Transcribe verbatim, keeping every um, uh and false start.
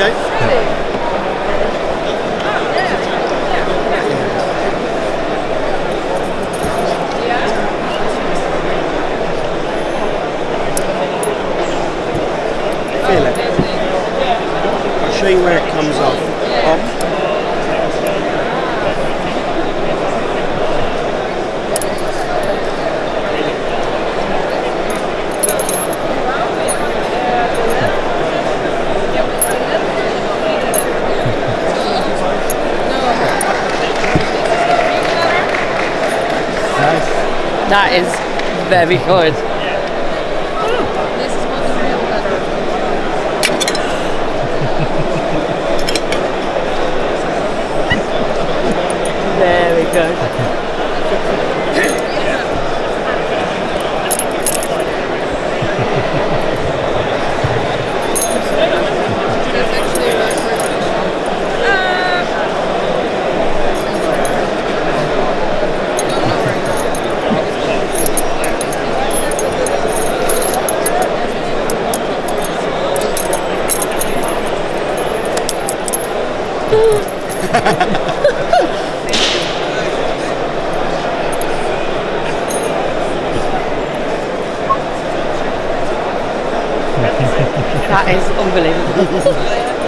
guys? Yeah. Feel it. I'll show you where it comes off. off. That is very good. This is what's real butter. Very good. That's actually a nice that is unbelievable.